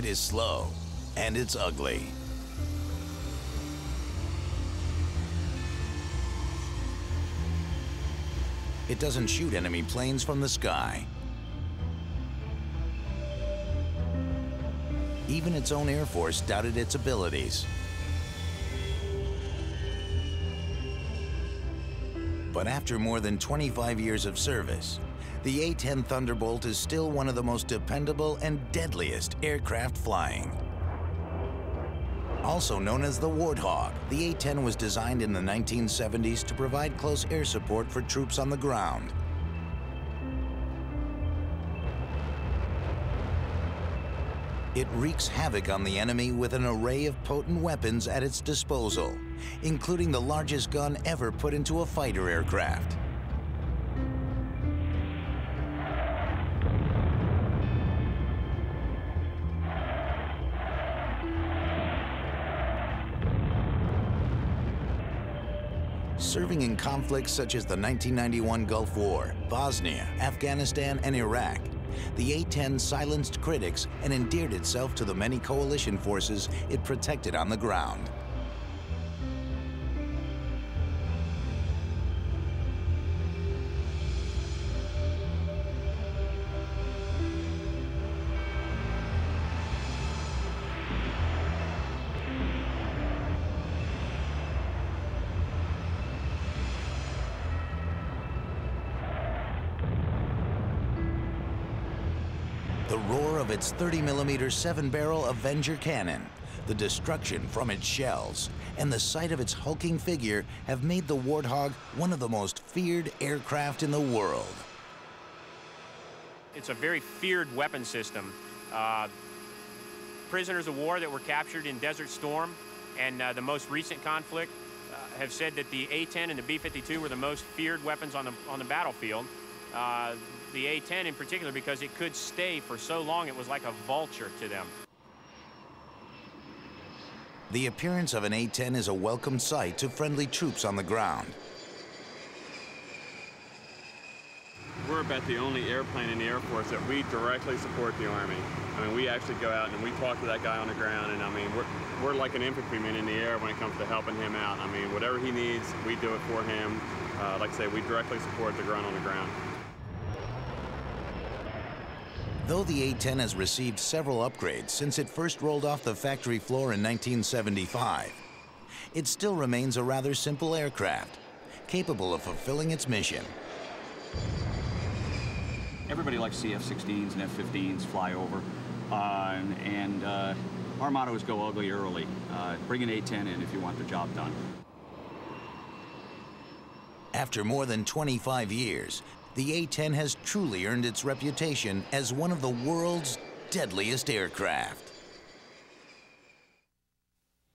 It is slow, and it's ugly. It doesn't shoot enemy planes from the sky. Even its own Air Force doubted its abilities. But after more than 25 years of service, the A-10 Thunderbolt is still one of the most dependable and deadliest aircraft flying. Also known as the Warthog, the A-10 was designed in the 1970s to provide close air support for troops on the ground. It wreaks havoc on the enemy with an array of potent weapons at its disposal, including the largest gun ever put into a fighter aircraft. Serving in conflicts such as the 1991 Gulf War, Bosnia, Afghanistan, and Iraq, the A-10 silenced critics and endeared itself to the many coalition forces it protected on the ground. The roar of its 30mm 7-barrel Avenger cannon, the destruction from its shells, and the sight of its hulking figure have made the Warthog one of the most feared aircraft in the world. It's a very feared weapon system. Prisoners of war that were captured in Desert Storm and the most recent conflict have said that the A-10 and the B-52 were the most feared weapons on the battlefield. The A-10 in particular, because it could stay for so long, it was like a vulture to them. The appearance of an A-10 is a welcome sight to friendly troops on the ground. We're about the only airplane in the Air Force that we directly support the Army. I mean, we actually go out and we talk to that guy on the ground, and I mean, we're like an infantryman in the air when it comes to helping him out. I mean, whatever he needs, we do it for him. Like I say, we directly support the ground on the ground. Though the A-10 has received several upgrades since it first rolled off the factory floor in 1975, it still remains a rather simple aircraft, capable of fulfilling its mission. Everybody likes to see F-16s and F-15s fly over, and our motto is go ugly early. Bring an A-10 in if you want the job done. After more than 25 years, the A-10 has truly earned its reputation as one of the world's deadliest aircraft.